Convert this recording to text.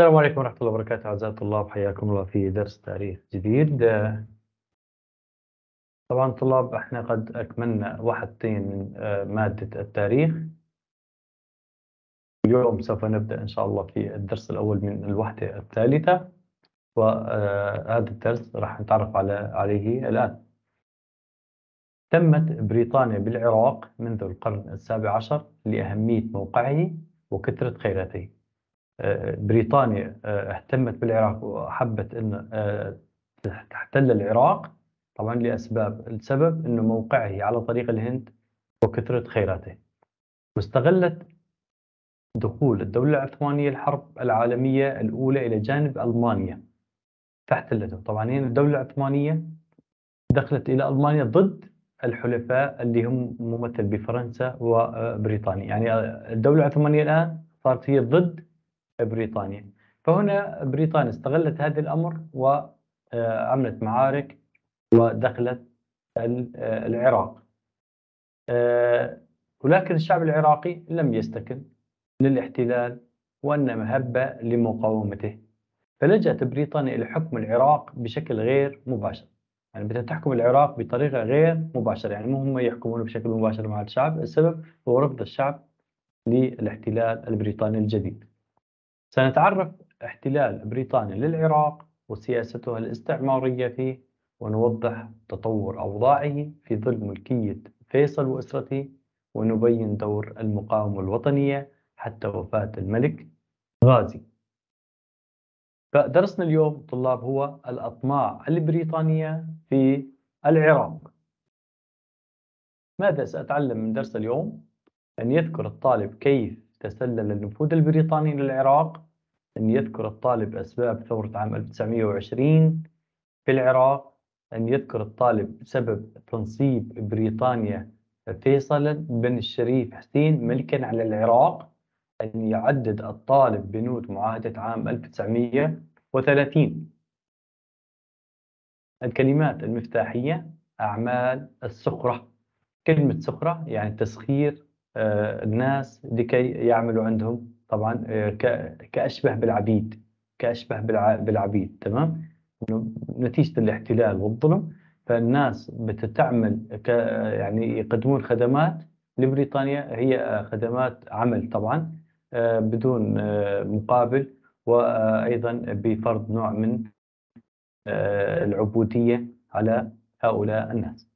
السلام عليكم ورحمة الله وبركاته أعزائي الطلاب، حياكم الله في درس تاريخ جديد. طبعا طلاب، احنا قد أكملنا وحدتين من مادة التاريخ. اليوم سوف نبدأ إن شاء الله في الدرس الأول من الوحدة الثالثة، وهذا الدرس راح نتعرف عليه الآن. تمت بريطانيا بالعراق منذ القرن السابع عشر لأهمية موقعه وكثرة خيراته. بريطانيا اهتمت بالعراق وحبت ان تحتل العراق، طبعا لاسباب. السبب انه موقعه على طريق الهند وكثره خيراته، واستغلت دخول الدوله العثمانيه الحرب العالميه الاولى الى جانب المانيا فاحتلته. طبعا هنا الدوله العثمانيه دخلت الى المانيا ضد الحلفاء اللي هم ممثل بفرنسا وبريطانيا، يعني الدوله العثمانيه الان صارت هي ضد بريطانيا. فهنا بريطانيا استغلت هذا الأمر وعملت معارك ودخلت العراق، ولكن الشعب العراقي لم يستكن للاحتلال وإنما هب لمقاومته. فلجأت بريطانيا إلى حكم العراق بشكل غير مباشر، يعني بدها تحكم العراق بطريقة غير مباشرة، يعني مو هم يحكمونه بشكل مباشر مع الشعب. السبب هو رفض الشعب للاحتلال البريطاني الجديد. سنتعرف احتلال بريطانيا للعراق وسياستها الاستعمارية فيه، ونوضح تطور أوضاعه في ظل ملكية فيصل وأسرته، ونبين دور المقاومة الوطنية حتى وفاة الملك غازي. فدرسنا اليوم طلاب هو الأطماع البريطانية في العراق. ماذا سأتعلم من درس اليوم؟ أن يذكر الطالب كيف تسلل النفوذ البريطاني للعراق، أن يذكر الطالب أسباب ثورة عام 1920 في العراق، أن يذكر الطالب سبب تنصيب بريطانيا فيصل بن الشريف حسين ملكا على العراق، أن يعدد الطالب بنود معاهدة عام 1930. الكلمات المفتاحية: أعمال السخرة. كلمة سخرة يعني تسخير الناس لكي يعملوا عندهم، طبعا كأشبه بالعبيد، كأشبه بالعبيد، تمام؟ نتيجة الاحتلال والظلم، فالناس بتتعمل يعني يقدمون خدمات لبريطانيا، هي خدمات عمل طبعا بدون مقابل، وأيضا بفرض نوع من العبودية على هؤلاء الناس.